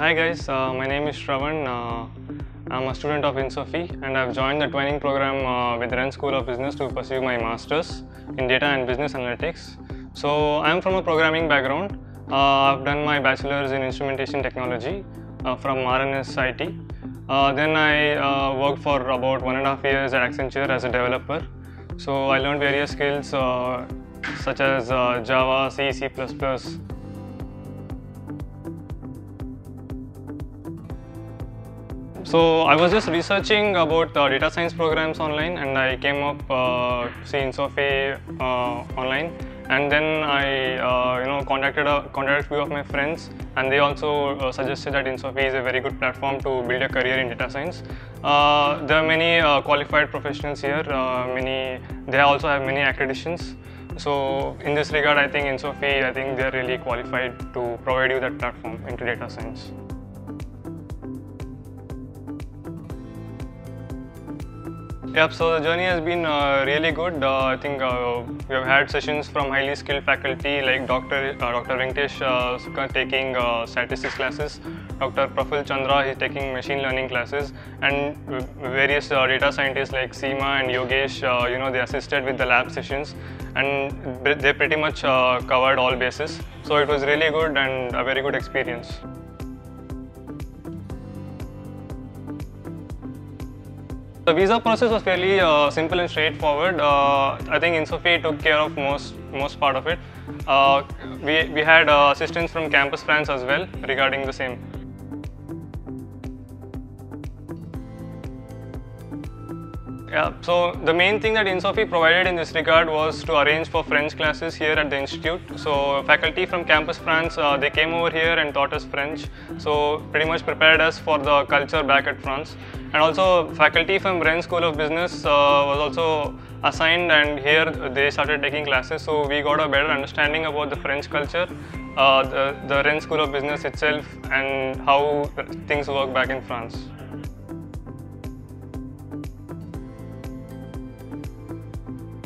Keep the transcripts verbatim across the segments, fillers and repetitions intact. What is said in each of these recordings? Hi guys, uh, my name is Shravan. Uh, I'm a student of INSOFE and I've joined the training program uh, with Rennes School of Business to pursue my Masters in Data and Business Analytics. So I'm from a programming background. Uh, I've done my Bachelor's in Instrumentation Technology uh, from R N S I T. Uh, then I uh, worked for about one and a half years at Accenture as a developer. So I learned various skills uh, such as uh, Java, C, C plus plus. So I was just researching about uh, data science programs online and I came up uh, to see INSOFE uh, online, and then I uh, you know, contacted a, contacted a few of my friends and they also uh, suggested that INSOFE is a very good platform to build a career in data science. Uh, there are many uh, qualified professionals here, uh, many, they also have many accreditations. So in this regard, I think INSOFE, I think they are really qualified to provide you that platform into data science. Yep, so the journey has been uh, really good. Uh, I think uh, we have had sessions from highly skilled faculty like Doctor Uh, Doctor Rinkesh uh, taking uh, statistics classes, Doctor Praful Chandra is taking machine learning classes, and various uh, data scientists like Seema and Yogesh, uh, you know, they assisted with the lab sessions and they pretty much uh, covered all bases. So it was really good and a very good experience. The visa process was fairly uh, simple and straightforward. Uh, I think INSOFE took care of most most part of it. Uh, we, we had uh, assistance from Campus France as well regarding the same. Yeah, so the main thing that INSOFE provided in this regard was to arrange for French classes here at the institute. So faculty from Campus France, uh, they came over here and taught us French. So pretty much prepared us for the culture back at France. And also faculty from Rennes School of Business uh, was also assigned, and here they started taking classes, so we got a better understanding about the French culture, uh, the, the Rennes School of Business itself, and how things work back in France.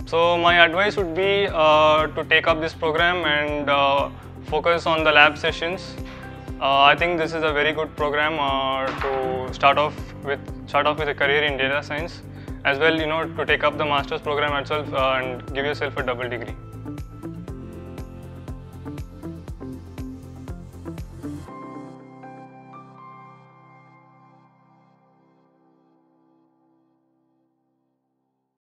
So my advice would be uh, to take up this program and uh, focus on the lab sessions. Uh, I think this is a very good program uh, to start off with start off with a career in data science, as well, you know, to take up the master's program itself uh, and give yourself a double degree.